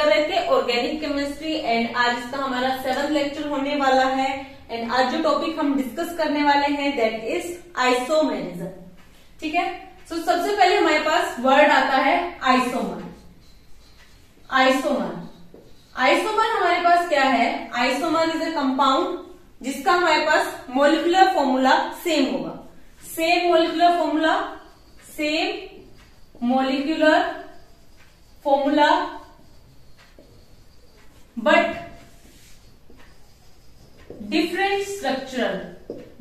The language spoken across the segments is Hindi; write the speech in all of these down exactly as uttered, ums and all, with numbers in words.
कर रहे थे ऑर्गेनिक केमिस्ट्री। एंड आज इसका हमारा सेवंथ लेक्चर होने वाला है। एंड आज जो टॉपिक हम डिस्कस करने वाले हैं दैट इज आइसोमेरिज्म। ठीक है, सो so, सबसे पहले हमारे पास वर्ड आता है आइसोमर। आइसोमर आइसोमर हमारे पास क्या है? आइसोमर इज अ कंपाउंड जिसका हमारे पास मोलिकुलर फॉर्मूला सेम होगा। Same molecular formula same molecular formula but different structure.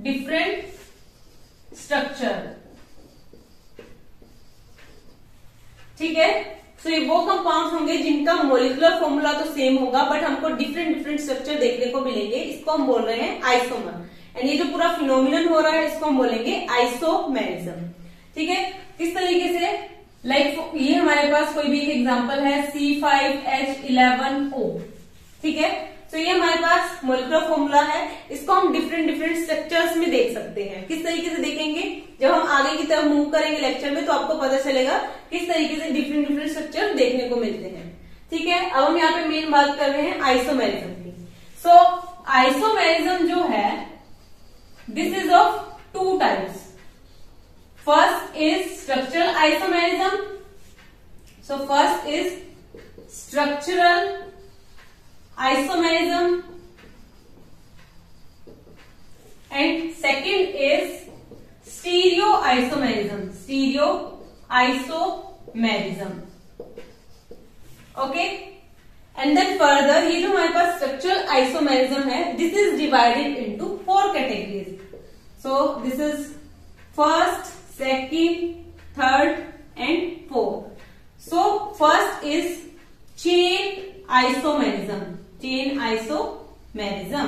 Different structure, ठीक है। सो so, ये वो कंपाउंड होंगे जिनका मोलिकुलर फॉर्मूला तो सेम होगा बट हमको डिफरेंट डिफरेंट स्ट्रक्चर देखने को मिलेंगे। इसको हम बोल रहे हैं आइसोमर। एंड ये जो पूरा फिनोमिनन हो रहा है इसको हम बोलेंगे आइसोमेरिज्म। ठीक है, किस तरीके से? लाइक like, ये हमारे पास कोई भी एक एग्जांपल है C five H eleven O. ठीक है, तो so, ये हमारे पास मोलिकुलर फॉर्मूला है। इसको हम डिफरेंट डिफरेंट स्ट्रक्चर्स में देख सकते हैं। किस तरीके से देखेंगे? जब हम आगे की तरफ मूव करेंगे लेक्चर में तो आपको पता चलेगा किस तरीके से डिफरेंट डिफरेंट स्ट्रक्चर देखने को मिलते हैं। ठीक है, अब हम यहाँ पे मेन बात कर रहे हैं आइसोमेरिज्म की। सो आइसोमेरिज्म जो है this is of two types. First is structural isomerism. So first is structural isomerism and second is stereoisomerism. Stereoisomerism. Okay, and then further ये जो हमारे पास structural isomerism है this is divided into four categories. So this is first, second, third and fourth. So first is chain isomerism. Chain isomerism.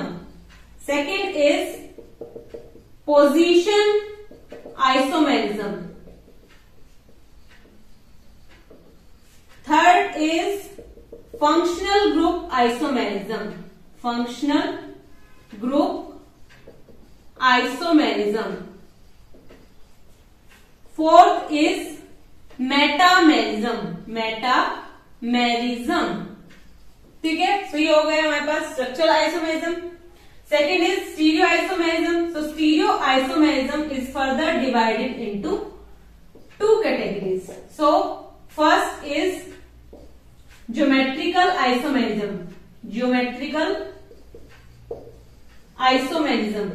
Second is position isomerism. Third is functional group isomerism. Functional group isomerism. Fourth is metamerism. Metamerism. ठीक है, सो ये हो गए हमारे पास structural isomerism. Second is stereo isomerism. So stereo isomerism is further divided into two categories. So first is geometrical isomerism. Geometrical isomerism.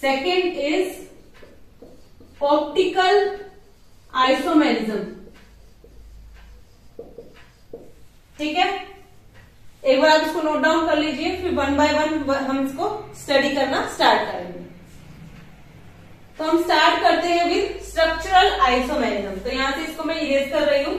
Second is optical isomerism. ठीक है, एक बार आप इसको नोट डाउन कर लीजिए, फिर वन बाय वन हम इसको स्टडी करना स्टार्ट करेंगे। तो हम स्टार्ट करते हैं विद स्ट्रक्चरल आइसोमेरिज्म। तो यहां से इसको मैं इरेज कर रही हूं।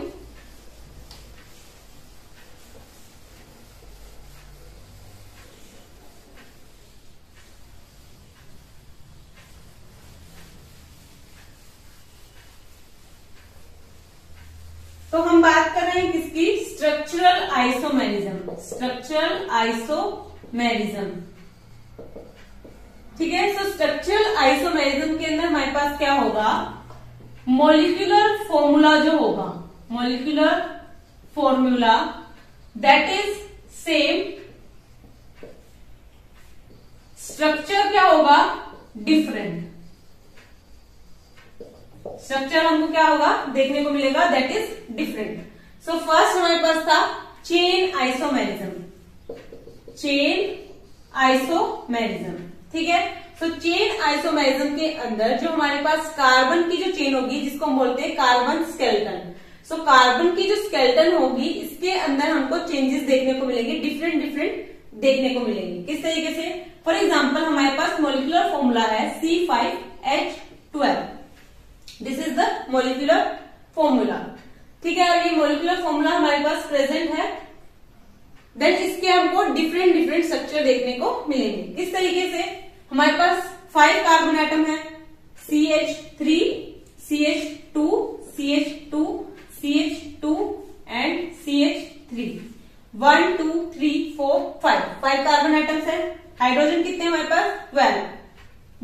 तो हम बात कर रहे हैं किसकी? Structural isomerism. स्ट्रक्चरल आइसोमेरिज्म, ठीक है। सो स्ट्रक्चरल आइसोमेरिज्म के अंदर हमारे पास क्या होगा? मोलिकुलर फॉर्मूला जो होगा, molecular formula that is same. Structure क्या होगा? डिफरेंट। स्ट्रक्चर हमको क्या होगा देखने को मिलेगा? That is different. So first हमारे पास था चेन आइसोमेरिज्म। चेन आइसोमेरिज्म, ठीक है। सो चेन आइसोमेरिज्म के अंदर जो हमारे पास कार्बन की जो चेन होगी जिसको हम बोलते हैं कार्बन स्केलेटन। सो कार्बन की जो स्केलेटन होगी इसके अंदर हमको चेंजेस देखने को मिलेंगे, डिफरेंट डिफरेंट देखने को मिलेंगे। किस तरीके से? फॉर एग्जाम्पल हमारे पास मोलिकुलर फॉर्मूला है C five H twelve. This is the molecular formula, ठीक है। और ये मोलिकुलर फॉर्मूला हमारे पास प्रेजेंट है। देन इसके हमको डिफरेंट डिफरेंट स्ट्रक्चर देखने को मिलेंगे। किस तरीके से? हमारे पास फाइव कार्बन एटम है C H three C H two C H two C H two and C H three. One two three four five five carbon atoms है। हाइड्रोजन कितने हमारे पास? Twelve.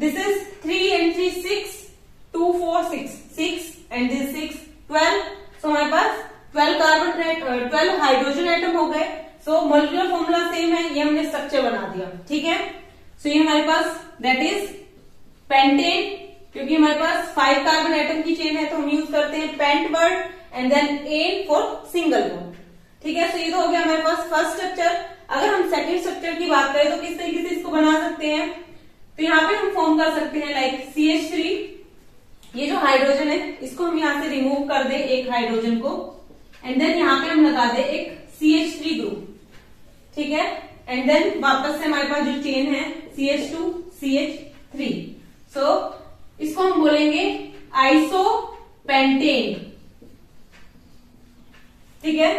This is three and three six, two four six, six and this six twelve. So हमारे पास twelve carbon twelve hydrogen atom हो गए। सो मोलिकुलर फॉर्मूला सेम है, ये हमने स्ट्रक्चर बना दिया, ठीक है। सो so, ये हमारे पास दैट इज पेंटेन, क्योंकि हमारे पास फाइव कार्बन एटम की चेन है तो हम यूज करते हैं pent word and then N for single bond, ठीक है। सो so, ये तो हो गया हमारे पास फर्स्ट स्ट्रक्चर। अगर हम सेकेंड स्ट्रक्चर की बात करें तो किस तरीके से इसको बना सकते हैं, तो यहाँ पे हम फॉर्म कर सकते हैं लाइक सी एच थ्री, ये जो हाइड्रोजन है इसको हम यहाँ से रिमूव कर दे एक हाइड्रोजन को, एंड देन यहाँ पे हम लगा दे एक सी एच थ्री ग्रुप, ठीक है। एंड देन वापस से हमारे पास जो चेन है C H two C H three, so इसको हम बोलेंगे आइसो पेंटेन, ठीक है,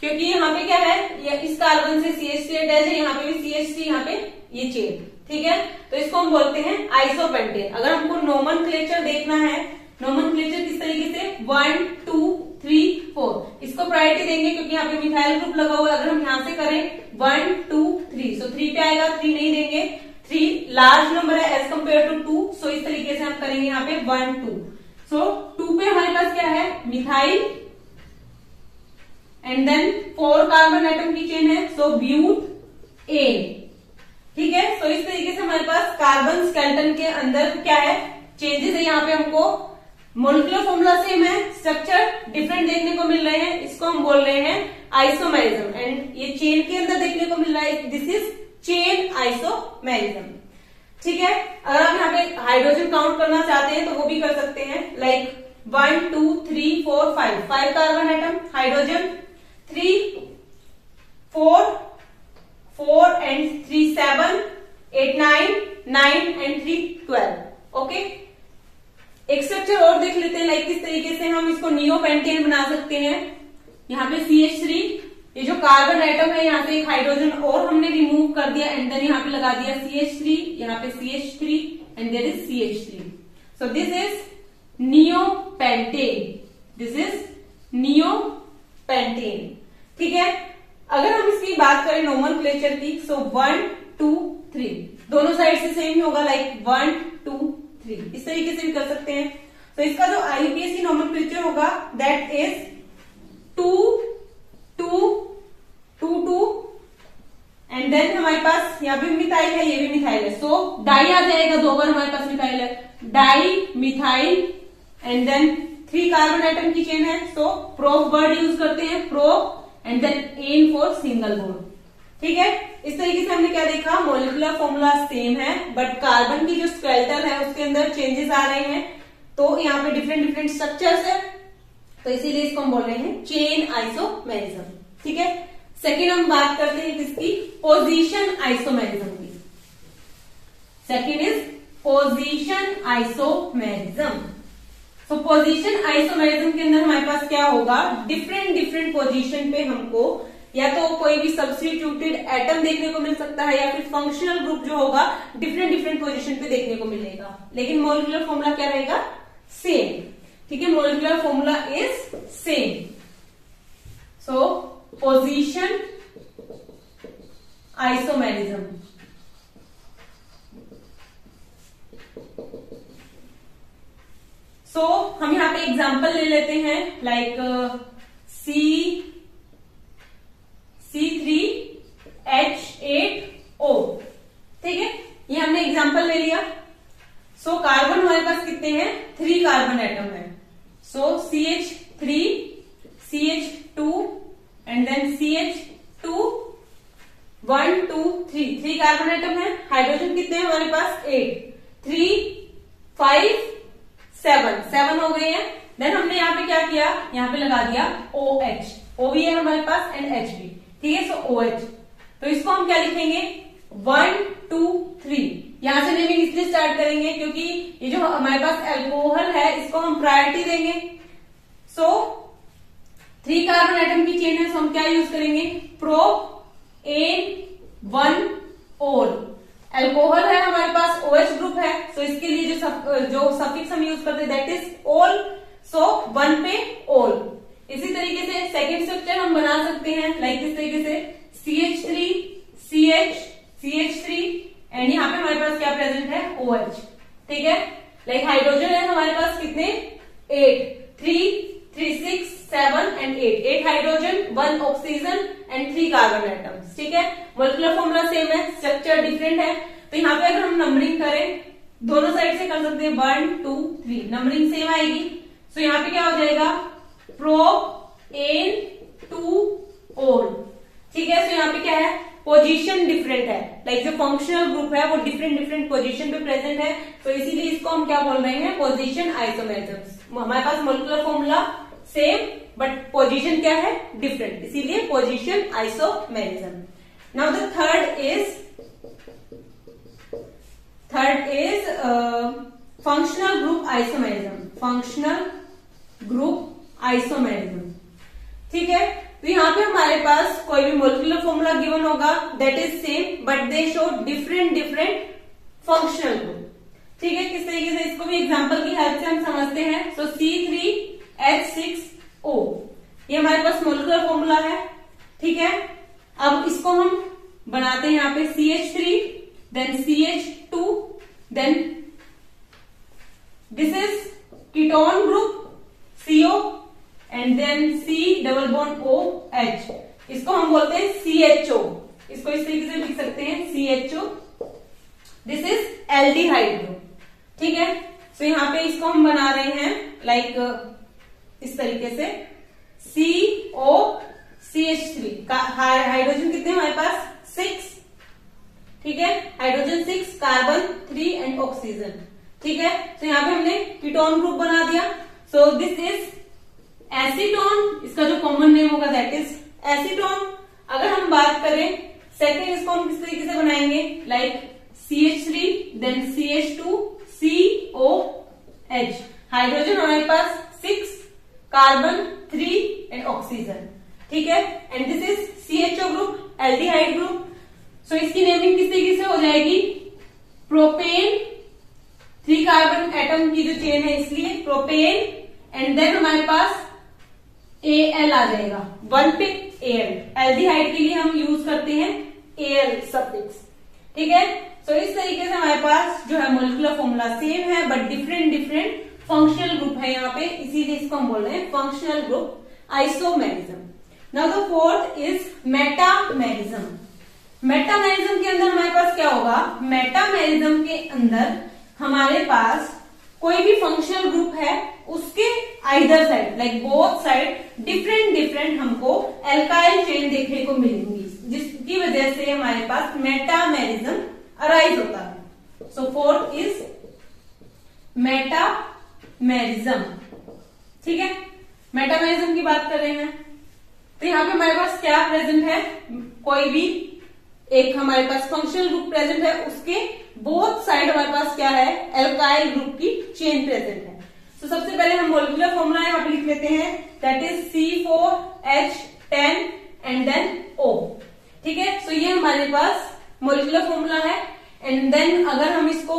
क्योंकि यहाँ पे क्या है या इस कार्बन से सी एच थ्री अटैच है, यहाँ पे भी सी एच थ्री, यहाँ पे ये चेन, ठीक है। तो इसको हम बोलते हैं आइसोपेंटेन। अगर हमको नोमेनक्लेचर देखना है, नोमेनक्लेचर किस तरीके से वन टू थ्री फोर इसको प्रायोरिटी देंगे, क्योंकि यहाँ पे मिथाइल ग्रुप लगा हुआ है। अगर हम यहाँ से करें one two three, so three पे आएगा, थ्री नहीं देंगे, थ्री लार्ज नंबर है as compare to two, so इस तरीके से हम करेंगे यहाँ पे वन टू। सो टू पे हमारे पास क्या है methyl and then four carbon atom की चेन है, सो ब्यूट ए, ठीक है। सो इस तरीके से हमारे पास कार्बन स्केलेटन के अंदर क्या है चेंजेस है। यहाँ पे हमको मोलिकुलर फॉर्मूला सेम है, स्ट्रक्चर डिफरेंट देखने को मिल रहे हैं, इसको हम बोल रहे हैं आइसोमेरिज्म, एंड ये चेन के अंदर देखने को मिल रहा है, दिस इज चेन आइसोमेरिज्म, ठीक है। अगर आप यहाँ पे हाइड्रोजन काउंट करना चाहते हैं तो वो भी कर सकते हैं like one two three four five, five carbon atom hydrogen, three four four and three seven eight nine nine and three twelve, okay. एक स्ट्रक्चर और देख लेते हैं लाइक किस तरीके से हम इसको नियो पेंटेन बना सकते हैं। यहाँ पे सी एच थ्री, ये जो कार्बन एटम है यहाँ पे एक हाइड्रोजन और हमने रिमूव कर दिया, एंड देन यहाँ पे लगा दिया सी एच थ्री, यहाँ पे C H three and there is C H three, so this is neopentane, this is neopentane, ठीक है। अगर हम इसकी बात करें नोमेनक्लेचर की, सो वन टू थ्री दोनों साइड से सेम होगा लाइक वन टू थ्री, इस तरीके से भी कर सकते हैं। तो so, इसका जो आईयूपीएसी नोमेनक्लेचर होगा that is two two two two and then हमारे पास यहाँ पे मिथाइल है, ये भी मिथाइल है, सो so, डाई आ जाएगा, दो बार हमारे पास मिथाइल है, dimethyl and then three carbon atom की चेन है, so so, prop word use करते हैं, prop and then N for single bond, ठीक है। इस तरीके से हमने क्या देखा, मोलिकुलर फॉर्मूला सेम है बट कार्बन की जो स्केलेटल है उसके अंदर चेंजेस आ रहे हैं, तो यहाँ पे डिफरेंट डिफरेंट स्ट्रक्चर्स है, तो इसीलिए इसको हम बोल रहे हैं चेन आइसोमेरिज्म, ठीक है। सेकेंड हम बात करते हैं किसकी, पोजीशन आइसोमेरिज्म की। Second is position isomerism. तो पोजीशन आइसोमेरिज्म के अंदर हमारे पास क्या होगा, डिफरेंट डिफरेंट पोजीशन पे हमको या तो कोई भी सब्स्टिट्यूटेड एटम देखने को मिल सकता है या फिर फंक्शनल ग्रुप जो होगा डिफरेंट डिफरेंट पोजीशन पे देखने को मिलेगा, लेकिन मोलिकुलर फॉर्मूला क्या रहेगा सेम, ठीक है। Molecular formula is same, so position isomerism, तो हम यहाँ पे एग्जाम्पल ले लेते हैं like C C three H eight O, ठीक है, ये हमने एग्जाम्पल ले लिया। सो so, कार्बन हमारे पास कितने हैं, थ्री कार्बन एटम है, so C H three C H two and then C H two, one two three, three carbon atom है। हाइड्रोजन कितने हैं हमारे पास, eight, three five seven, seven हो गए हैं। देन हमने यहाँ पे क्या किया, यहाँ पे लगा दिया ओ एच, ओ भी है हमारे पास एंड एच भी, ठीक है। सो ओ एच, तो इसको हम क्या लिखेंगे, वन टू थ्री, यहां से नेमिंग इसलिए स्टार्ट करेंगे क्योंकि ये जो हमारे पास एल्कोहल है इसको हम प्रायोरिटी देंगे। सो थ्री कार्बन एटम की चेन है, सो हम क्या यूज करेंगे, pro N one ol, alcohol है हमारे पास, OH ग्रुप है, सो so इसके लिए जो सब, जो सफिक्स हम यूज करते हैं दैट इज ओल, सो वन पे ओल। इसी तरीके से सेकेंड स्ट्रक्चर हम बना सकते हैं लाइक इस तरीके से C H three C H C H three and यहाँ पे हमारे पास क्या प्रेजेंट है OH, ठीक है। लाइक हाइड्रोजन है हमारे पास कितने, eight, three three six seven and eight eight hydrogen one oxygen and three carbon atoms. ठीक है, मोलिकुलर फॉर्मूला सेम है, स्ट्रक्चर डिफरेंट है। तो यहाँ पे अगर हम नंबरिंग करें दोनों साइड से कर सकते हैं, one two three, numbering same आएगी। सो यहाँ पे क्या हो जाएगा, प्रो एन टू ओन। ठीक है, सो यहाँ पे क्या है, पोजीशन डिफरेंट है, लाइक like जो फंक्शनल ग्रुप है वो डिफरेंट डिफरेंट पोजीशन पे प्रेजेंट है। तो इसीलिए इसको हम क्या बोल रहे हैं, पोजीशन आइसोमेरिज्म। हमारे पास molecular formula same but position क्या है, डिफरेंट, इसीलिए position isomerism. Now the third is third is functional group isomerism, functional group isomerism. ठीक है, तो यहाँ पे हमारे पास कोई भी मोलिकुलर फॉर्मूला गिवन होगा, that is same but they show different different functional group. ठीक है, किस तरीके से, इसको भी एग्जांपल की हेल्प से हम समझते हैं। So C three H six O, ये हमारे पास मोलिकुलर फॉर्मूला है। ठीक है, अब इसको हम बनाते हैं यहाँ पे C H three then C H two then this is ketone group CO and then C double bond O H, इसको हम बोलते हैं सी एच ओ। इसको इस तरीके से लिख सकते हैं C H O, this is aldehyde group. ठीक है, सो so, यहाँ पे इसको हम बना रहे हैं लाइक like, इस तरीके से C O C H three का हाइड्रोजन कितने हमारे पास, सिक्स। ठीक है, hydrogen six, carbon three and oxygen. ठीक है, तो so, यहाँ पे हमने कीटोन ग्रुप बना दिया। सो दिस इज एसीटोन, इसका जो कॉमन नेम होगा दैट इज एसीटोन। अगर हम बात करें सेकेंड, इसको हम किस तरीके से बनाएंगे, like C H three then C H two C O H, hydrogen हमारे पास six, carbon three and oxygen. ठीक है, and this is C H O group, aldehyde group. So इसकी नेमिंग किस तरीके से हो जाएगी, प्रोपेन, थ्री कार्बन एटम की जो चेन है इसलिए प्रोपेन, एंड देन हमारे पास एल आ जाएगा, वन पे एल, एल्डिहाइड के लिए हम यूज करते हैं एल सफिक्स। ठीक है, सो so, इस तरीके से हमारे पास जो है मोलिकुलर फॉर्मूला सेम है but different different functional group है यहाँ पे, इसीलिए इसको हम बोल रहे हैं functional group isomerism. Now the fourth is metamerism. Metamerism के अंदर हमारे पास क्या होगा, मेटामेरिज्म के अंदर हमारे पास कोई भी फंक्शनल ग्रुप है उसके either side like both side different different हमको एल्काइल चेन देखने को मिलेंगी, जिसकी वजह से हमारे पास मेटामेरिज्म अराइज होता है। So fourth is metamerism. ठीक है, मेटामेरिज्म की बात कर रहे हैं तो यहाँ पे हमारे पास क्या प्रेजेंट है, कोई भी एक हमारे पास फंक्शनल ग्रुप प्रेजेंट है, उसके बोथ साइड हमारे पास क्या है, एल्काइल ग्रुप की चेन प्रेजेंट है। तो so, सबसे पहले हम मोलिकुलर फॉर्मूला यहाँ पे लिख लेते हैं, that is C four H ten and then O। ठीक है, सो ये हमारे पास मोलिकुलर फॉर्मूला है। एंड देन अगर हम इसको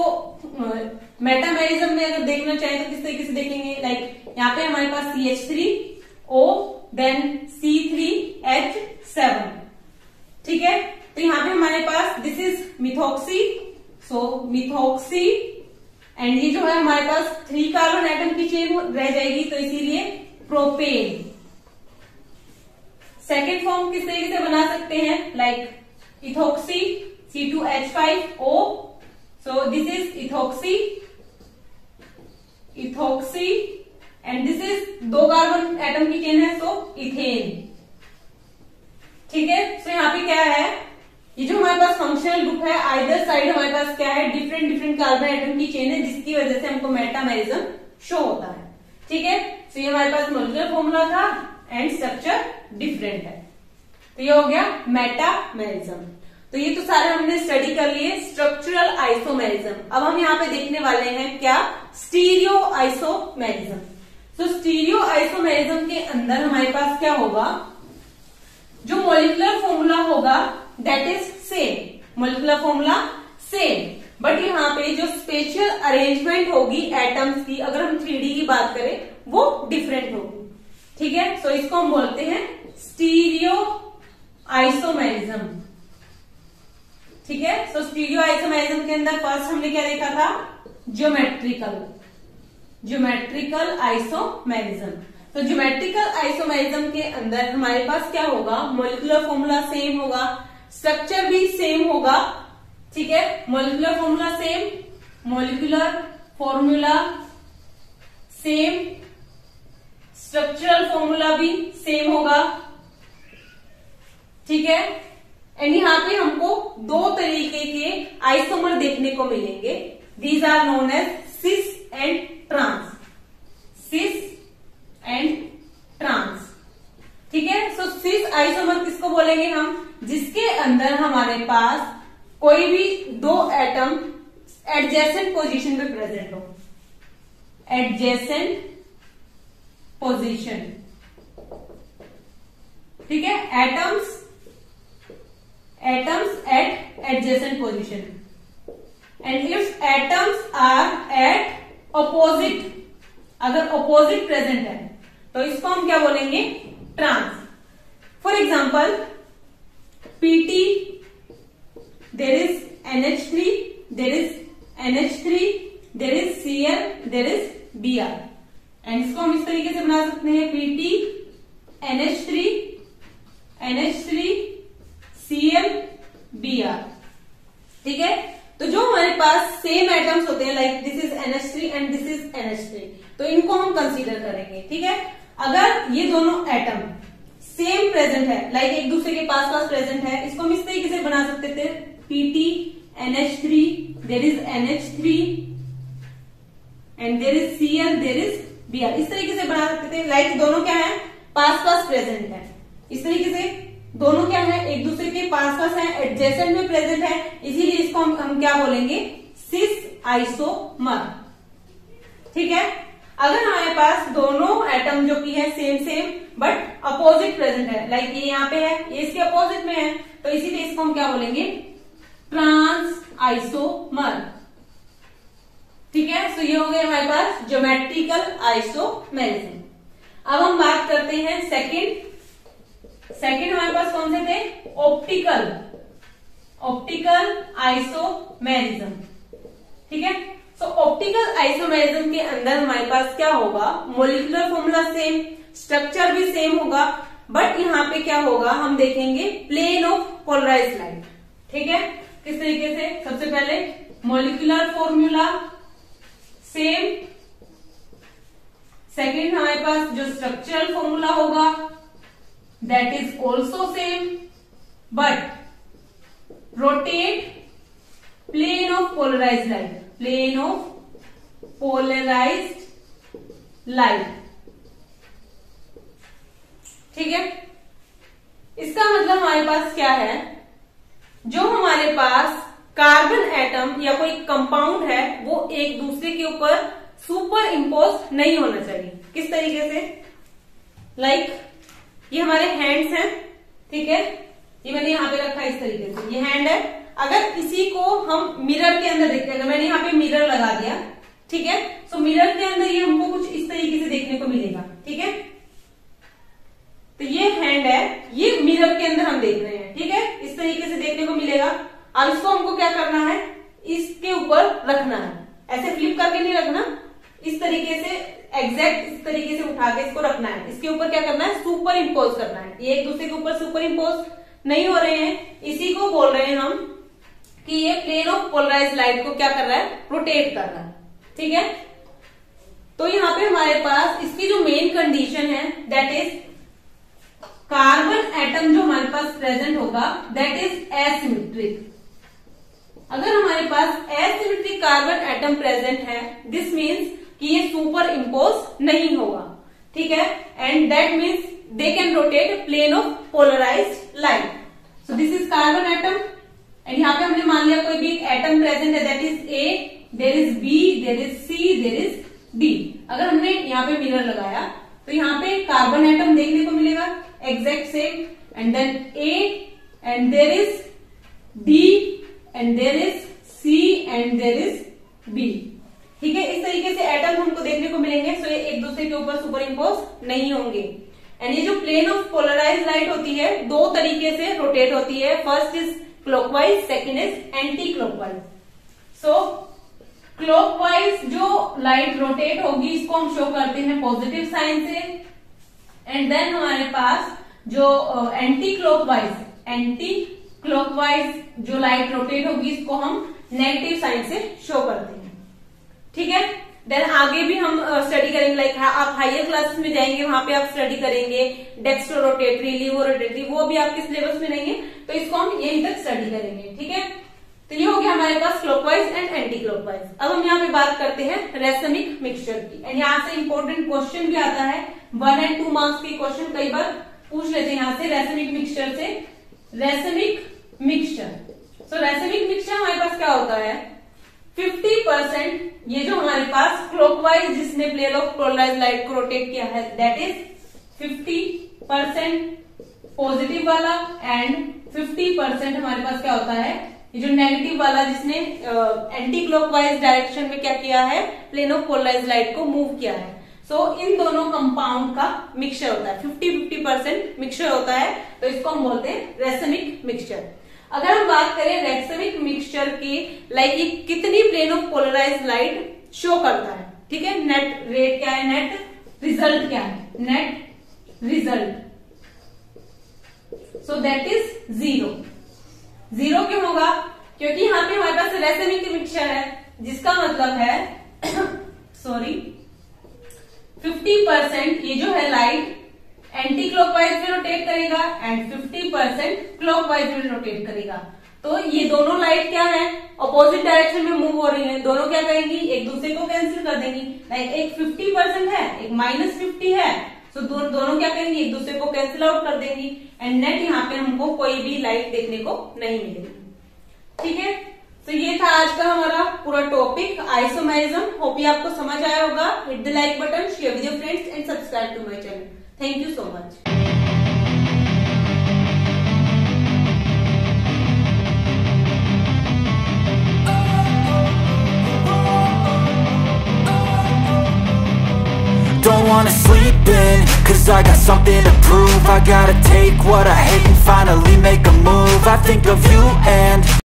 मेटामेरिज्म में अगर देखना चाहें तो किस तरीके से देखेंगे, लाइक like, यहाँ पे हमारे पास C H three O then C three H seven. ठीक है, तो यहाँ पे हमारे पास this is methoxy, so methoxy and ये जो है हमारे पास थ्री कार्बन एटम की चेन रह जाएगी, तो इसीलिए प्रोपेन। सेकेंड फॉर्म किस तरीके से बना सकते हैं, like ethoxy C two H five O, so this is ethoxy ethoxy and this is दो कार्बन एटम की चेन है, सो इथेन। ठीक है, सो यहाँ पे क्या है, ये जो हमारे पास फंक्शनल ग्रुप है आइदर साइड हमारे पास क्या है, डिफरेंट डिफरेंट कार्बन एटम की चेन है, जिसकी वजह से हमको मेटामेरिज्म शो होता है। ठीक है, तो ये हमारे पास मोलिकुलर फॉर्मूला था एंड स्ट्रक्चर डिफरेंट है। तो ये हो गया मेटामेरिज्म। तो ये तो सारे हमने स्टडी कर लिए स्ट्रक्चरल आइसोमेरिज्म। अब हम यहाँ पे देखने वाले हैं क्या, स्टीरियो आइसोमेरिज्म। तो स्टीरियो आइसोमेरिज्म के अंदर हमारे पास क्या होगा, जो मोलिकुलर फॉर्मूला होगा that is same, molecular formula same but यहाँ पे जो स्पेशियल अरेंजमेंट होगी एटम्स की, अगर हम थ्री डी की बात करें वो डिफरेंट होगी। ठीक है, सो so इसको हम बोलते हैं स्टीरियो आइसोमेरिज्म। ठीक है, सो स्टीरियो आइसोमेरिज्म के अंदर फर्स्ट हमने क्या देखा था, ज्योमेट्रिकल ज्योमेट्रिकल आइसोमेरिज्म। तो ज्योमेट्रिकल आइसोमेरिज्म के अंदर हमारे पास क्या होगा, मोलिकुलर फॉर्मूला सेम होगा, स्ट्रक्चर भी सेम होगा, ठीक है, molecular formula same, molecular formula same, structural formula भी सेम होगा, ठीक है। एंड यहाँ पे हमको दो तरीके के आइसोमर देखने को मिलेंगे, these are known as cis and trans, cis and trans, ठीक है। सो सिस आइसोमर किसको बोलेंगे हम, जिसके अंदर हमारे पास कोई भी दो एटम एडजेसेंट पोजीशन में प्रेजेंट हो, एडजेसेंट पोजीशन, ठीक है, atoms atoms at adjacent position. And if atoms are at opposite, अगर ऑपोजिट प्रेजेंट है तो इसको हम क्या बोलेंगे, trans. For example PT, there is N H three, there is N H three, there is C L, there is B R. And इसको हम इस तरीके से बना सकते हैं, PT N H three N H three C L B R, ठीक है। तो जो हमारे पास सेम एटम्स होते हैं, like this is N H three and this is N H three, तो इनको हम कंसीडर करेंगे, ठीक है। अगर ये दोनों एटम सेम प्रेजेंट है, लाइक एक दूसरे के पास पास प्रेजेंट है, इसको हम इस तरीके से बना सकते थे, PT N H three, there is N H three and there is C L, there is B R, इस तरीके से बना सकते थे। लाइक दोनों क्या है, पास पास प्रेजेंट है, इस तरीके से दोनों क्या है, एक दूसरे के पास पास है, एडजेसेंट में प्रेजेंट है, इसीलिए इसको हम, हम क्या बोलेंगे, सिस आइसोमर, ठीक है। अगर हमारे पास दोनों एटम जो कि है same same but opposite present है, लाइक ये यहाँ पे है, ये इसके अपोजिट में है, तो इसीलिए इसको हम क्या बोलेंगे, ट्रांस आइसोमर, ठीक है। सो ये हो गए हमारे पास ज्योमेट्रिकल आइसोमेरिज्म। अब हम बात करते हैं सेकेंड, सेकेंड हमारे पास कौन से थे, ऑप्टिकल, ऑप्टिकल आइसोमेरिज्म, ठीक है। सो ऑप्टिकल आइसोमेरिज्म के अंदर हमारे पास क्या होगा, मोलिकुलर फॉर्मूला सेम, स्ट्रक्चर भी सेम होगा, बट यहाँ पे क्या होगा, हम देखेंगे प्लेन ऑफ पोलराइज लाइट, ठीक है। किस तरीके से, सबसे पहले मोलिकुलर फॉर्मूला सेम, सेकेंड हमारे पास जो स्ट्रक्चरल फॉर्मूला होगा that is also same but rotate plane of polarized light, plane of polarized light, ठीक है। इसका मतलब हमारे पास क्या है, जो हमारे पास कार्बन एटम या कोई कंपाउंड है वो एक दूसरे के ऊपर सुपर इंपोज नहीं होना चाहिए। किस तरीके से, लाइक like, ये हमारे हैंड्स हैं, ठीक है, ये मैंने यहाँ पे रखा इस तरीके से, ये हैंड है, अगर इसी को हम मिरर के अंदर देखते हैं, मैंने यहाँ पे मिरर लगा दिया, ठीक है। सो मिरर के अंदर ये हमको कुछ इस तरीके से देखने को मिलेगा, ठीक है। तो ये हैंड है, ये मिरर के अंदर हम देख रहे हैं, ठीक है, इस तरीके से देखने को मिलेगा। अब इसको हमको क्या करना है, इसके ऊपर रखना है, ऐसे फ्लिप करके नहीं रखना, इस तरीके से एग्जैक्ट इस तरीके से उठा के इसको रखना है, इसके ऊपर क्या करना है, सुपर इम्पोज करना है, ये एक दूसरे के ऊपर सुपर इम्पोज नहीं हो रहे हैं, इसी को बोल रहे हैं हम कि ये प्लेन ऑफ पोलराइज लाइट को क्या कर रहा है, रोटेट कर रहा है, ठीक है। तो यहाँ पे हमारे पास इसकी जो मेन कंडीशन है, दैट इज कार्बन एटम जो हमारे पास प्रेजेंट होगा दैट इज एसिमेट्रिक। अगर हमारे पास एसिमेट्रिक कार्बन एटम प्रेजेंट है, दिस मीन्स कि ये सुपर इम्पोज नहीं होगा, ठीक है। And that means they can rotate plane of polarised light. So this is carbon atom, and यहाँ पे हमने मान लिया कोई भी एटम प्रेजेंट है, that is A, there is B, there is C, there is D. अगर हमने यहाँ पे मिरर लगाया तो यहाँ पे कार्बन एटम देखने को मिलेगा exact same, and then A, and there is D, and there is C, and there is B, ठीक है। इस तरीके से एटम हमको देखने को मिलेंगे, सो ये एक दूसरे के ऊपर सुपर इम्पोज नहीं होंगे। एंड ये जो प्लेन ऑफ पोलराइज लाइट होती है, दो तरीके से रोटेट होती है, first is clockwise, second is anticlockwise. So clockwise जो लाइट रोटेट होगी इसको हम शो करते हैं पॉजिटिव साइन से, एंड देन हमारे पास जो एंटी क्लॉकवाइज एंटी क्लॉकवाइज जो लाइट रोटेट होगी इसको हम नेगेटिव साइन से शो करते हैं, ठीक है। देन आगे भी हम स्टडी करेंगे, लाइक आप हायर क्लास में जाएंगे वहां पे आप स्टडी करेंगे डेक्स्ट्रो रोटेटरी, लीवो रोटेटरी, वो भी आपके सिलेबस में नहीं है, तो इसको हम यहीं तक स्टडी करेंगे, ठीक है। तो ये हो गया हमारे पास क्लॉकवाइज एंड एंटी क्लॉकवाइज। अब हम यहाँ पे बात करते हैं रेसमिक मिक्सचर की, एंड यहाँ से इंपॉर्टेंट क्वेश्चन भी आता है, वन एंड टू मार्क्स के क्वेश्चन कई बार पूछ लेते हैं यहाँ से रेसमिक मिक्सचर से। Racemic mixture, so racemic mixture हमारे पास क्या होता है, फिफ्टी परसेंट ये जो हमारे पास क्लॉकवाइज जिसने प्लेयर ऑफ पोलराइज लाइट को रोटेट किया है that is fifty percent positive वाला, एंड फिफ्टी परसेंट हमारे पास क्या होता है ये जो नेगेटिव वाला जिसने एंटी क्लॉकवाइज डायरेक्शन में क्या किया है, प्लेन ऑफ पोलराइज लाइट को मूव किया है। सो so, इन दोनों कंपाउंड का मिक्सचर होता है, फिफ्टी फिफ्टी परसेंट मिक्सचर होता है, तो इसको हम बोलते हैं रेसमिक मिक्सचर। अगर हम बात करें रेसमिक मिक्सचर की, लाइक ये कितनी plane of polarise light show करता है, ठीक है। नेट रेट क्या है, नेट रिजल्ट क्या है, net result, so that is zero. Zero क्यों होगा, क्योंकि यहाँ पे हमारे पास रेसमिक मिक्सचर है, जिसका मतलब है सॉरी फिफ्टी परसेंट ये जो है लाइट एंटी क्लॉकवाइज में रोटेट करेगा एंड फिफ्टी परसेंट क्लॉकवाइज में रोटेट करेगा। तो ये दोनों लाइट क्या है, अपोजिट डायरेक्शन में मूव हो रही है, दोनों क्या करेंगी, एक दूसरे को कैंसिल कर देंगी, लाइक एक फिफ्टी परसेंट है एक माइनस फिफ्टी है, तो दो, दोनों क्या करेंगी, एक दूसरे को कैंसिल आउट कर देंगी, एंड नेट यहाँ पे हमको कोई भी लाइट देखने को नहीं मिलेगी, ठीक है। तो ये था आज का हमारा पूरा टॉपिक आइसोमेरिज्म, होप ये आपको समझ आया होगा। Hit the like button, share with your friends and subscribe to my channel. Thank you so much. Don't wanna sleep in, cause I got something to prove. I gotta take what I hate and finally make a move. I think of you and